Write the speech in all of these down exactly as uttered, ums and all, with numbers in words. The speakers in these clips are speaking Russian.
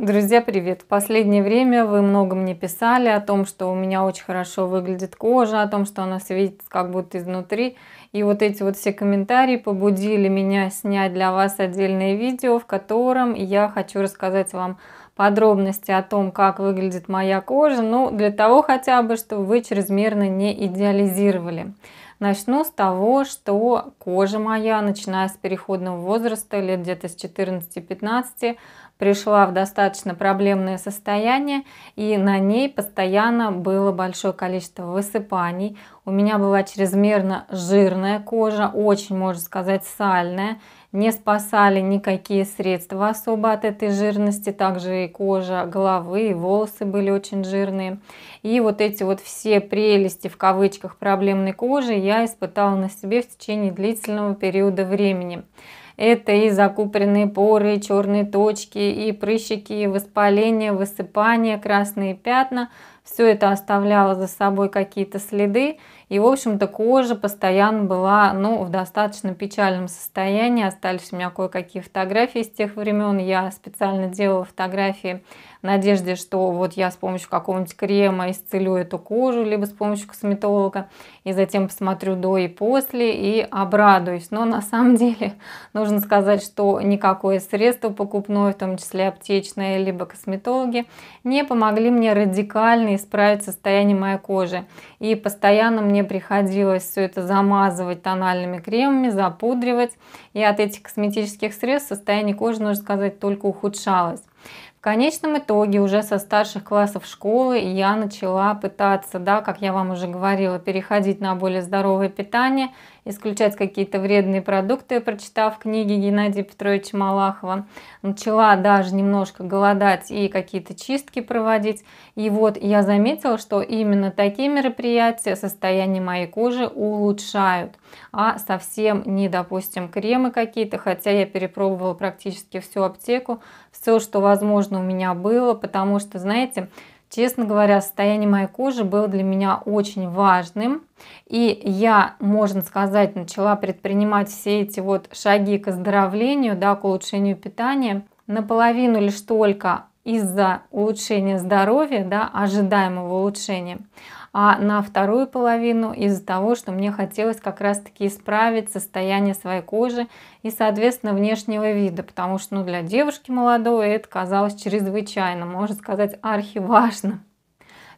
Друзья, привет! В последнее время вы много мне писали о том, что у меня очень хорошо выглядит кожа, о том, что она светится как будто изнутри. И вот эти вот все комментарии побудили меня снять для вас отдельное видео, в котором я хочу рассказать вам подробности о том, как выглядит моя кожа, ну, для того хотя бы, чтобы вы чрезмерно не идеализировали. Начну с того, что кожа моя, начиная с переходного возраста, лет где-то с четырнадцати-пятнадцати, пришла в достаточно проблемное состояние, и на ней постоянно было большое количество высыпаний. У меня была чрезмерно жирная кожа, очень, можно сказать, сальная. Не спасали никакие средства особо от этой жирности, также и кожа головы, и волосы были очень жирные. И вот эти вот все прелести, в кавычках, проблемной кожи я испытала на себе в течение длительного периода времени. Это и закупоренные поры, и черные точки, и прыщики, и воспаления, высыпания, красные пятна. Все это оставляло за собой какие-то следы. И, в общем-то, кожа постоянно была, ну, в достаточно печальном состоянии. Остались у меня кое-какие фотографии с тех времен. Я специально делала фотографии в надежде, что вот я с помощью какого-нибудь крема исцелю эту кожу, либо с помощью косметолога. И затем посмотрю до и после и обрадуюсь. Но на самом деле нужно сказать, что никакое средство покупное, в том числе аптечное, либо косметологи, не помогли мне радикально исправить состояние моей кожи. И постоянно мне приходилось все это замазывать тональными кремами, запудривать. И от этих косметических средств состояние кожи, нужно сказать, только ухудшалось. В конечном итоге уже со старших классов школы я начала пытаться, да, как я вам уже говорила, переходить на более здоровое питание, исключать какие-то вредные продукты, прочитав книги Геннадия Петровича Малахова. Начала даже немножко голодать и какие-то чистки проводить. И вот я заметила, что именно такие мероприятия состояние моей кожи улучшают, а совсем не, допустим, кремы какие-то, хотя я перепробовала практически всю аптеку, все, что возможно у меня было, потому что, знаете, честно говоря, состояние моей кожи было для меня очень важным. И я, можно сказать, начала предпринимать все эти вот шаги к оздоровлению, да, к улучшению питания наполовину лишь только из-за улучшения здоровья, да, ожидаемого улучшения, а на вторую половину из-за того, что мне хотелось как раз-таки исправить состояние своей кожи и, соответственно, внешнего вида, потому что, ну, для девушки молодой это казалось чрезвычайно, можно сказать, архиважно.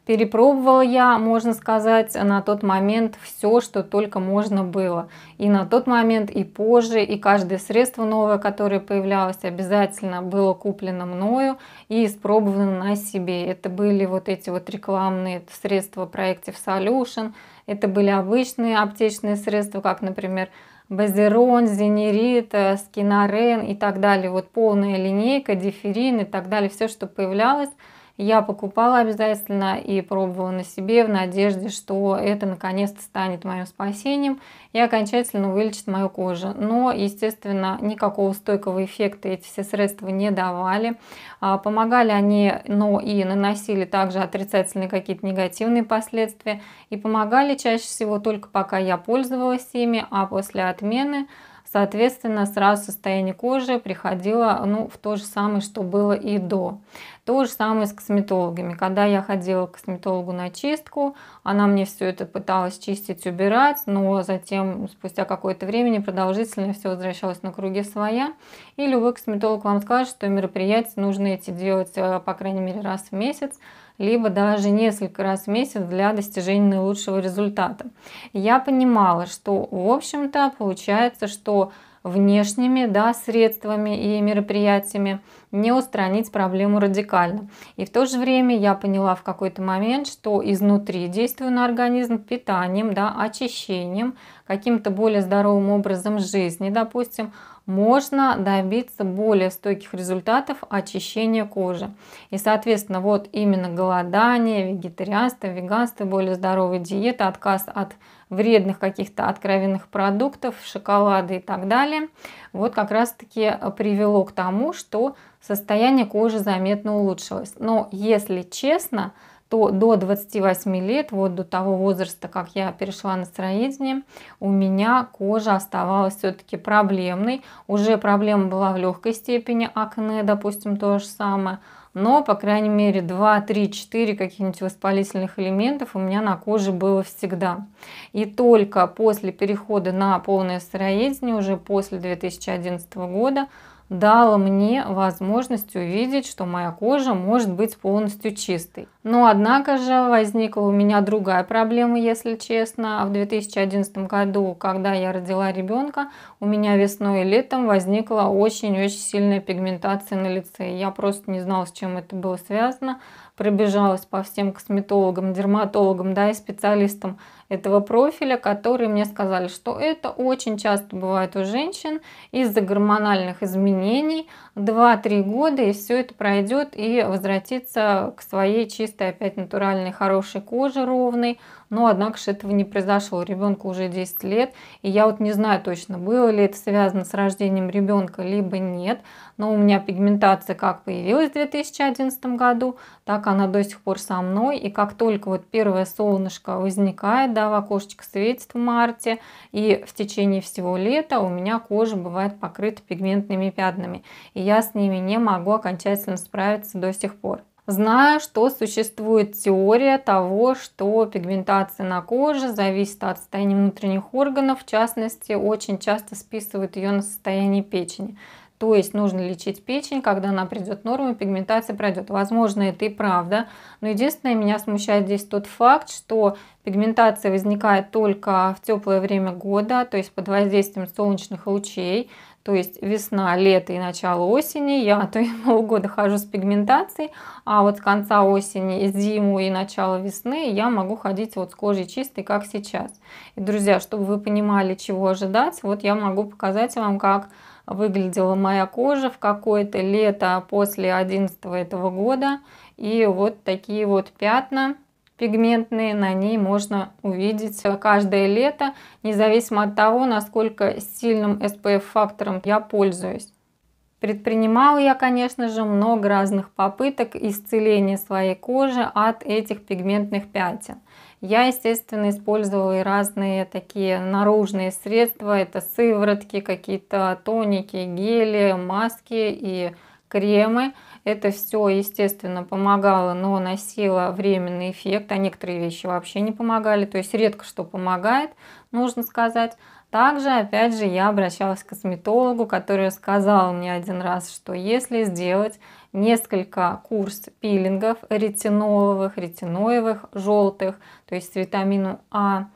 Перепробовала я, можно сказать, на тот момент все, что только можно было. И на тот момент, и позже, и каждое средство новое, которое появлялось, обязательно было куплено мною и испробовано на себе. Это были вот эти вот рекламные средства Proactive Solution, это были обычные аптечные средства, как, например, Базерон, Зенерит, Скинорен и так далее. Вот полная линейка, Диферин и так далее, все, что появлялось. Я покупала обязательно и пробовала на себе в надежде, что это наконец-то станет моим спасением и окончательно вылечит мою кожу. Но, естественно, никакого стойкого эффекта эти все средства не давали. Помогали они, но и наносили также отрицательные какие-то негативные последствия. И помогали чаще всего только пока я пользовалась ими, а после отмены, соответственно, сразу состояние кожи приходило, ну, в то же самое, что было и до. То же самое с косметологами. Когда я ходила к косметологу на чистку, она мне все это пыталась чистить, убирать, но затем, спустя какое-то время, продолжительно все возвращалось на круги своя. И любой косметолог вам скажет, что мероприятия нужно эти делать, по крайней мере, раз в месяц, либо даже несколько раз в месяц для достижения наилучшего результата. Я понимала, что, в общем-то, получается, что внешними, да, средствами и мероприятиями не устранить проблему радикально. И в то же время я поняла в какой-то момент, что изнутри действую на организм питанием, да, очищением, каким-то более здоровым образом жизни, допустим, можно добиться более стойких результатов очищения кожи. И, соответственно, вот именно голодание, вегетарианство, веганство, более здоровая диета, отказ от вредных каких-то откровенных продуктов, шоколада и так далее, вот как раз-таки привело к тому, что состояние кожи заметно улучшилось. Но, если честно, то до двадцати восьми лет, вот до того возраста, как я перешла на сыроедение, у меня кожа оставалась все-таки проблемной. Уже проблема была в легкой степени, акне, допустим, то же самое. Но, по крайней мере, два, три, четыре каких-нибудь воспалительных элементов у меня на коже было всегда. И только после перехода на полное сыроедение, уже после две тысячи одиннадцатого года, дало мне возможность увидеть, что моя кожа может быть полностью чистой. Но, однако же, возникла у меня другая проблема, если честно. В две тысячи одиннадцатом году, когда я родила ребенка, у меня весной и летом возникла очень-очень сильная пигментация на лице. Я просто не знала, с чем это было связано. Пробежалась по всем косметологам, дерматологам, да, и специалистам этого профиля, которые мне сказали, что это очень часто бывает у женщин из-за гормональных изменений, два-три года, и все это пройдет, и возвратится к своей чистой, опять натуральной, хорошей коже, ровной. Но, однако же, этого не произошло. Ребенку уже десять лет, и я вот не знаю точно, было ли это связано с рождением ребенка, либо нет, но у меня пигментация как появилась в две тысячи одиннадцатом году, так она до сих пор со мной, и как только вот первое солнышко возникает, да, в окошечко светит в марте, и в течение всего лета у меня кожа бывает покрыта пигментными пятнами, и я с ними не могу окончательно справиться до сих пор. Знаю, что существует теория того, что пигментация на коже зависит от состояния внутренних органов, в частности, очень часто списывают ее на состояние печени. То есть нужно лечить печень, когда она придет в норму, пигментация пройдет. Возможно, это и правда. Но единственное, меня смущает здесь тот факт, что пигментация возникает только в теплое время года, то есть под воздействием солнечных лучей. То есть весна, лето и начало осени. Я от полгода хожу с пигментацией, а вот с конца осени, зиму и начало весны я могу ходить вот с кожей чистой, как сейчас. И, друзья, чтобы вы понимали, чего ожидать, вот я могу показать вам, как выглядела моя кожа в какое-то лето после две тысячи одиннадцатого этого года. И вот такие вот пятна пигментные на ней можно увидеть каждое лето, независимо от того, насколько сильным эс пэ эф-фактором я пользуюсь. Предпринимала я, конечно же, много разных попыток исцеления своей кожи от этих пигментных пятен. Я, естественно, использовала и разные такие наружные средства, это сыворотки, какие-то тоники, гели, маски и кремы. Это все, естественно, помогало, но носило временный эффект, а некоторые вещи вообще не помогали, то есть редко что помогает, нужно сказать. Также, опять же, я обращалась к косметологу, который сказал мне один раз, что если сделать несколько курс пилингов ретиноловых, ретиноевых, желтых, то есть с витамином А,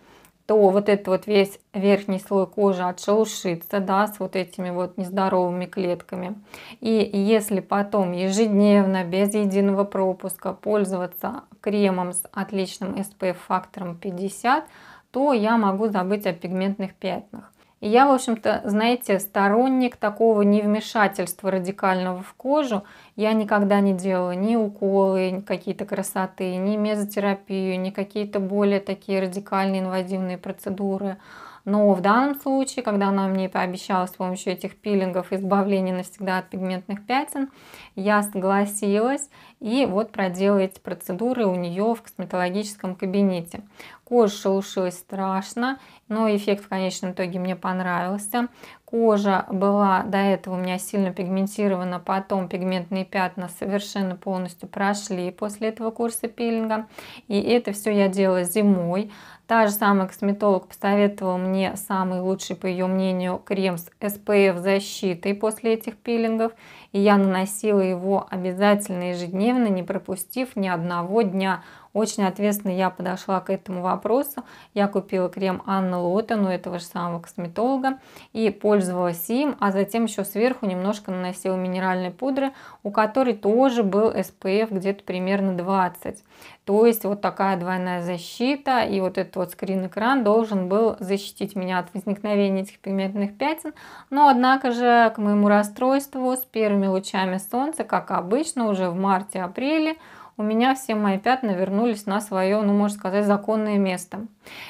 то вот этот вот весь верхний слой кожи отшелушится, да, с вот этими вот нездоровыми клетками. И если потом ежедневно, без единого пропуска, пользоваться кремом с отличным эс пэ эф-фактором пятьдесят, то я могу забыть о пигментных пятнах. И я, в общем-то, знаете, сторонник такого невмешательства радикального в кожу. Я никогда не делала ни уколы, ни какие-то красоты, ни мезотерапию, ни какие-то более такие радикальные инвазивные процедуры. Но в данном случае, когда она мне пообещала с помощью этих пилингов избавление навсегда от пигментных пятен, я согласилась и вот проделала эти процедуры у нее в косметологическом кабинете. Кожа шелушилась страшно, но эффект в конечном итоге мне понравился. Кожа была до этого у меня сильно пигментирована, потом пигментные пятна совершенно полностью прошли после этого курса пилинга. И это все я делала зимой. Та же самая косметолог посоветовала мне самый лучший, по ее мнению, крем с эс пэ эф-защитой после этих пилингов. И я наносила его обязательно ежедневно, не пропустив ни одного дня. Очень ответственно я подошла к этому вопросу. Я купила крем Анна Лотен у этого же самого косметолога и пользовалась им, а затем еще сверху немножко наносила минеральной пудры, у которой тоже был эс пэ эф где-то примерно двадцать. То есть вот такая двойная защита, и вот этот вот скрин-экран должен был защитить меня от возникновения этих пигментных пятен. Но, однако же, к моему расстройству с первыми лучами солнца, как обычно, уже в марте-апреле, у меня все мои пятна вернулись на свое, ну, можно сказать, законное место.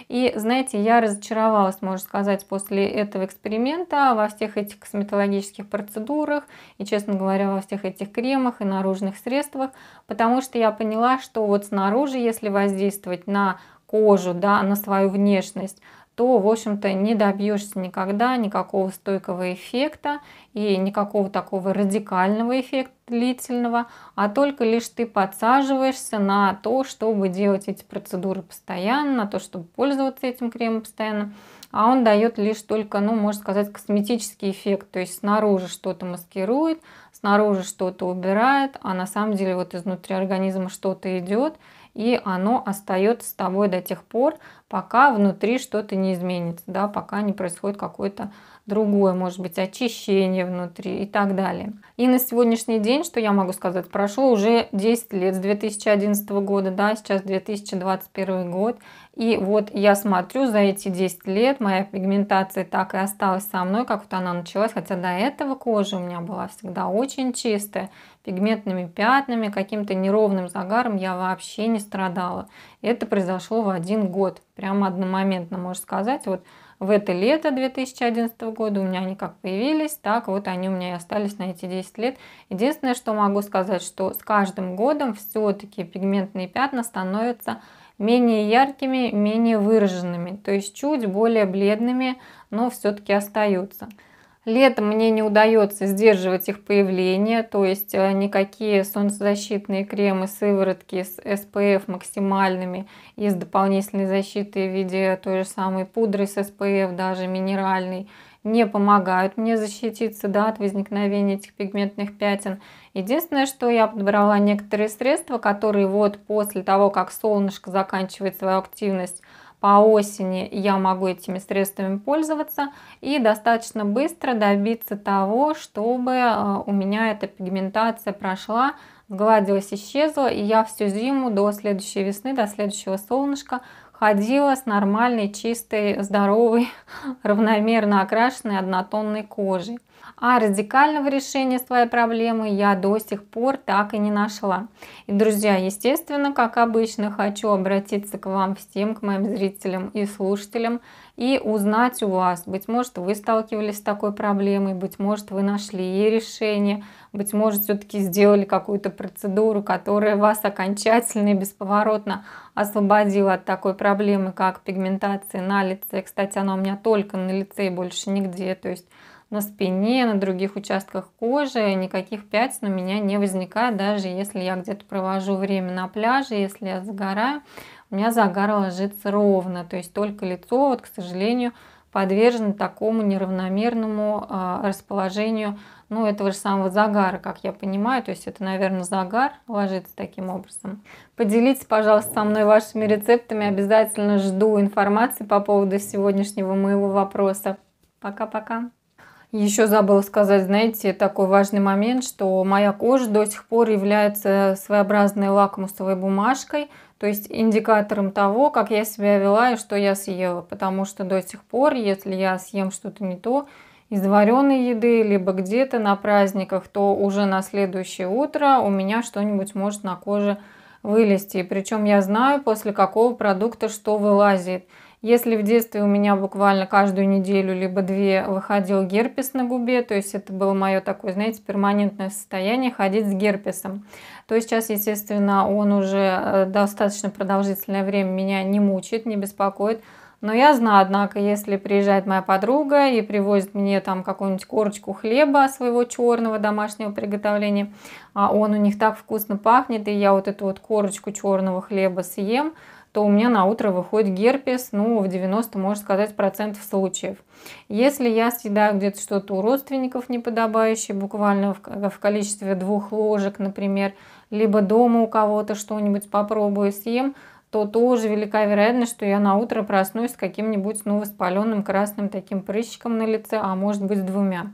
И, знаете, я разочаровалась, можно сказать, после этого эксперимента во всех этих косметологических процедурах и, честно говоря, во всех этих кремах и наружных средствах, потому что я поняла, что вот снаружи, если воздействовать на кожу, да, на свою внешность, то, в общем-то, не добьешься никогда никакого стойкого эффекта и никакого такого радикального эффекта длительного, а только лишь ты подсаживаешься на то, чтобы делать эти процедуры постоянно, на то, чтобы пользоваться этим кремом постоянно, а он дает лишь только, ну, можно сказать, косметический эффект, то есть снаружи что-то маскирует, снаружи что-то убирает, а на самом деле вот изнутри организма что-то идет, и оно остается с тобой до тех пор, пока внутри что-то не изменится, да, пока не происходит какое-то другое, может быть, очищение внутри и так далее. И на сегодняшний день, что я могу сказать, прошло уже десять лет, с две тысячи одиннадцатого года, да, сейчас две тысячи двадцать первый год. И вот я смотрю, за эти десять лет моя пигментация так и осталась со мной, как вот она началась, хотя до этого кожа у меня была всегда очень чистая, пигментными пятнами, каким-то неровным загаром я вообще не страдала. Это произошло в один год, прямо одномоментно, можно сказать, вот. В это лето две тысячи одиннадцатого года у меня они как появились, так вот они у меня и остались на эти десять лет. Единственное, что могу сказать, что с каждым годом все-таки пигментные пятна становятся менее яркими, менее выраженными, то есть чуть более бледными, но все-таки остаются. Летом мне не удается сдерживать их появление, то есть никакие солнцезащитные кремы, сыворотки с эс пэ эф максимальными и с дополнительной защитой в виде той же самой пудры с эс пэ эф, даже минеральной, не помогают мне защититься, да, от возникновения этих пигментных пятен. Единственное, что я подобрала некоторые средства, которые вот после того, как солнышко заканчивает свою активность, по осени я могу этими средствами пользоваться и достаточно быстро добиться того, чтобы у меня эта пигментация прошла, сгладилась, исчезла, и я всю зиму до следующей весны, до следующего солнышка ходила с нормальной, чистой, здоровой, равномерно окрашенной однотонной кожей. А радикального решения своей проблемы я до сих пор так и не нашла. И, друзья, естественно, как обычно, хочу обратиться к вам всем, к моим зрителям и слушателям, и узнать у вас, быть может, вы сталкивались с такой проблемой, быть может, вы нашли ей решение, быть может, все-таки сделали какую-то процедуру, которая вас окончательно и бесповоротно освободила от такой проблемы, как пигментация на лице. Кстати, она у меня только на лице и больше нигде, то есть на спине, на других участках кожи никаких пятен у меня не возникает, даже если я где-то провожу время на пляже, если я загораю, у меня загар ложится ровно, то есть только лицо, вот, к сожалению, подвержено такому неравномерному э, расположению, ну, этого же самого загара, как я понимаю, то есть это, наверное, загар ложится таким образом. Поделитесь, пожалуйста, со мной вашими рецептами, обязательно жду информации по поводу сегодняшнего моего вопроса. Пока-пока! Еще забыла сказать, знаете, такой важный момент, что моя кожа до сих пор является своеобразной лакмусовой бумажкой, то есть индикатором того, как я себя вела и что я съела, потому что до сих пор, если я съем что-то не то из вареной еды, либо где-то на праздниках, то уже на следующее утро у меня что-нибудь может на коже вылезти, причем я знаю, после какого продукта что вылазит. Если в детстве у меня буквально каждую неделю либо две выходил герпес на губе, то есть это было мое такое, знаете, перманентное состояние ходить с герпесом, то сейчас, естественно, он уже достаточно продолжительное время меня не мучает, не беспокоит. Но я знаю, однако, если приезжает моя подруга и привозит мне там какую-нибудь корочку хлеба своего черного домашнего приготовления, а он у них так вкусно пахнет, и я вот эту вот корочку черного хлеба съем, то у меня на утро выходит герпес, ну, в девяноста, можно сказать, процентов случаев. Если я съедаю где-то что-то у родственников неподобающее, буквально в, в количестве двух ложек, например, либо дома у кого-то что-нибудь попробую съем, то тоже велика вероятность, что я на утро проснусь с каким-нибудь, ну, воспаленным красным таким прыщиком на лице, а может быть, с двумя.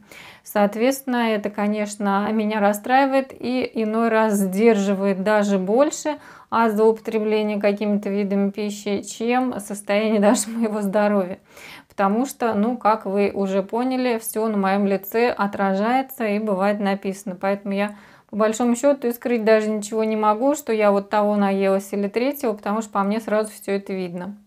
Соответственно, это, конечно, меня расстраивает и иной раз сдерживает даже больше от злоупотребления какими-то видами пищи, чем состояние даже моего здоровья. Потому что, ну, как вы уже поняли, все на моем лице отражается и бывает написано. Поэтому я по большому счету и скрыть даже ничего не могу, что я вот того наелась или третьего, потому что по мне сразу все это видно.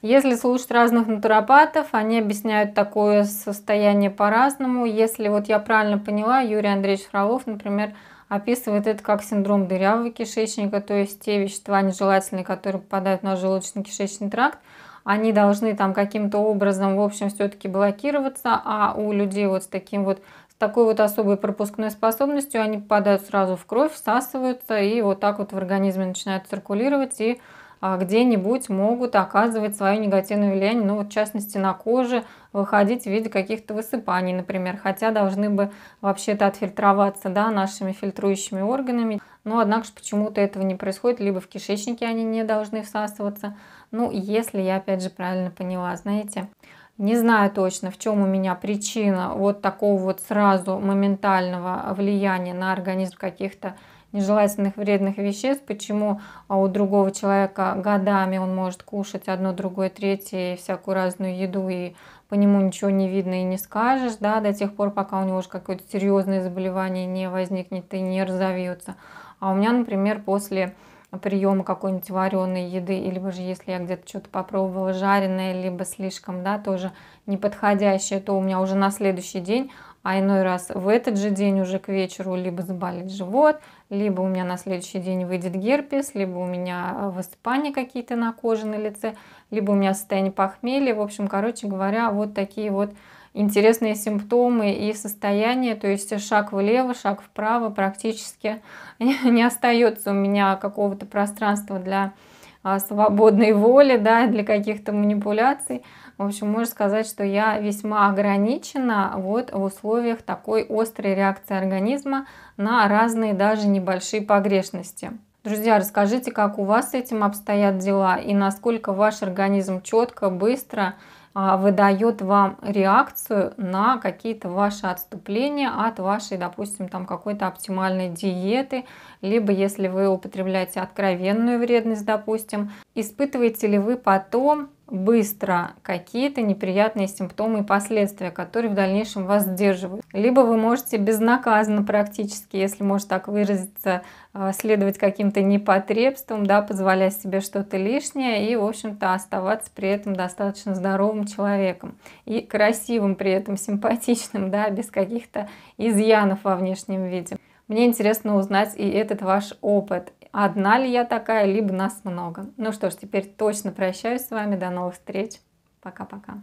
Если слушать разных натуропатов, они объясняют такое состояние по-разному. Если вот я правильно поняла, Юрий Андреевич Фролов, например, описывает это как синдром дырявого кишечника, то есть те вещества нежелательные, которые попадают на желудочно-кишечный тракт, они должны там каким-то образом, в общем, все-таки блокироваться, а у людей вот с таким вот, с такой вот особой пропускной способностью они попадают сразу в кровь, всасываются и вот так вот в организме начинают циркулировать и где-нибудь могут оказывать свое негативное влияние, ну вот в частности на коже, выходить в виде каких-то высыпаний, например, хотя должны бы вообще-то отфильтроваться, да, нашими фильтрующими органами, но однако же почему-то этого не происходит, либо в кишечнике они не должны всасываться, ну если я опять же правильно поняла, знаете, не знаю точно, в чем у меня причина вот такого вот сразу моментального влияния на организм каких-то нежелательных вредных веществ, почему у другого человека годами он может кушать одно, другое, третье, и всякую разную еду, и по нему ничего не видно и не скажешь, да, до тех пор, пока у него уже какое-то серьезное заболевание не возникнет и не разовьется. А у меня, например, после приема какой-нибудь вареной еды, либо же если я где-то что-то попробовала жареное, либо слишком, да, тоже неподходящее, то у меня уже на следующий день, а иной раз в этот же день уже к вечеру либо заболит живот, либо у меня на следующий день выйдет герпес, либо у меня высыпания какие-то на коже, на лице, либо у меня состояние похмелья. В общем, короче говоря, вот такие вот интересные симптомы и состояния, то есть шаг влево, шаг вправо, практически не остается у меня какого-то пространства для свободной воли, да, для каких-то манипуляций. В общем, можно сказать, что я весьма ограничена вот в условиях такой острой реакции организма на разные даже небольшие погрешности. Друзья, расскажите, как у вас с этим обстоят дела и насколько ваш организм четко, быстро выдает вам реакцию на какие-то ваши отступления от вашей, допустим, там какой-то оптимальной диеты, либо если вы употребляете откровенную вредность, допустим, испытываете ли вы потом быстро какие-то неприятные симптомы и последствия, которые в дальнейшем вас сдерживают. Либо вы можете безнаказанно практически, если можно так выразиться, следовать каким-то непотребствам, да, позволяя себе что-то лишнее и, в общем-то, оставаться при этом достаточно здоровым человеком. И красивым при этом, симпатичным, да, без каких-то изъянов во внешнем виде. Мне интересно узнать и этот ваш опыт. Одна ли я такая, либо нас много. Ну что ж, теперь точно прощаюсь с вами. До новых встреч. Пока-пока.